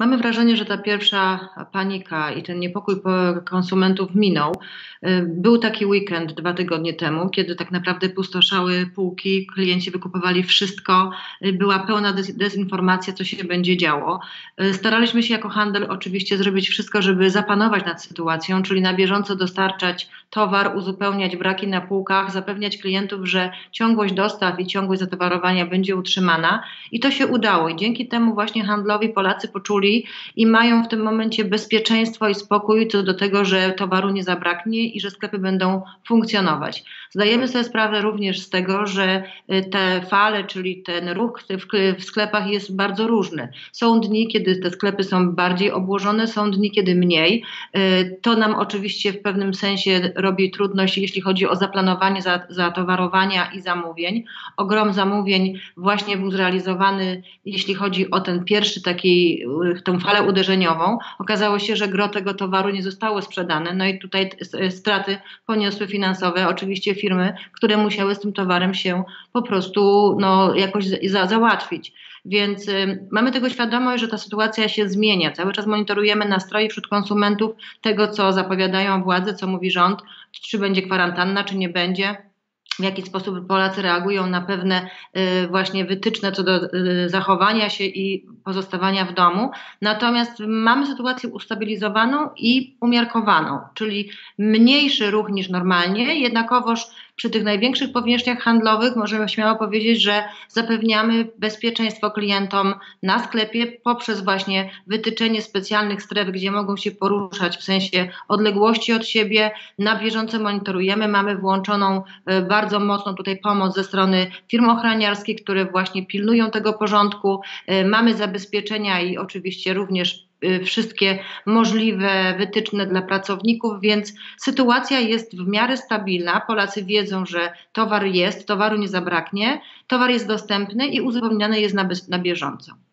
Mamy wrażenie, że ta pierwsza panika i ten niepokój konsumentów minął. Był taki weekend 2 tygodnie temu, kiedy tak naprawdę pustoszały półki, klienci wykupowali wszystko, była pełna dezinformacja, co się będzie działo. Staraliśmy się jako handel oczywiście zrobić wszystko, żeby zapanować nad sytuacją, czyli na bieżąco dostarczać towar, uzupełniać braki na półkach, zapewniać klientów, że ciągłość dostaw i ciągłość zatowarowania będzie utrzymana i to się udało. I dzięki temu właśnie handlowi Polacy poczuli i mają w tym momencie bezpieczeństwo i spokój co do tego, że towaru nie zabraknie i że sklepy będą funkcjonować. Zdajemy sobie sprawę również z tego, że te fale, czyli ten ruch w sklepach jest bardzo różny. Są dni, kiedy te sklepy są bardziej obłożone, są dni, kiedy mniej. To nam oczywiście w pewnym sensie robi trudność, jeśli chodzi o zaplanowanie zatowarowania i zamówień. Ogrom zamówień właśnie był zrealizowany, jeśli chodzi o ten pierwszy tą falę uderzeniową. Okazało się, że gro tego towaru nie zostało sprzedane. No i tutaj straty poniosły finansowe oczywiście firmy, które musiały z tym towarem się po prostu jakoś załatwić. Więc mamy tego świadomość, że ta sytuacja się zmienia. Cały czas monitorujemy nastroje wśród konsumentów, tego co zapowiadają władze, co mówi rząd, czy będzie kwarantanna, czy nie będzie. W jaki sposób Polacy reagują na pewne właśnie wytyczne co do zachowania się i pozostawania w domu. Natomiast mamy sytuację ustabilizowaną i umiarkowaną, czyli mniejszy ruch niż normalnie, jednakowoż przy tych największych powierzchniach handlowych możemy śmiało powiedzieć, że zapewniamy bezpieczeństwo klientom na sklepie poprzez właśnie wytyczenie specjalnych stref, gdzie mogą się poruszać w sensie odległości od siebie. Na bieżąco monitorujemy, mamy włączoną bardzo mocną tutaj pomoc ze strony firm ochroniarskich, które właśnie pilnują tego porządku. Mamy zabezpieczenia i oczywiście również wszystkie możliwe wytyczne dla pracowników, więc sytuacja jest w miarę stabilna. Polacy wiedzą, że towar jest, towaru nie zabraknie, towar jest dostępny i uzupełniany jest na bieżąco.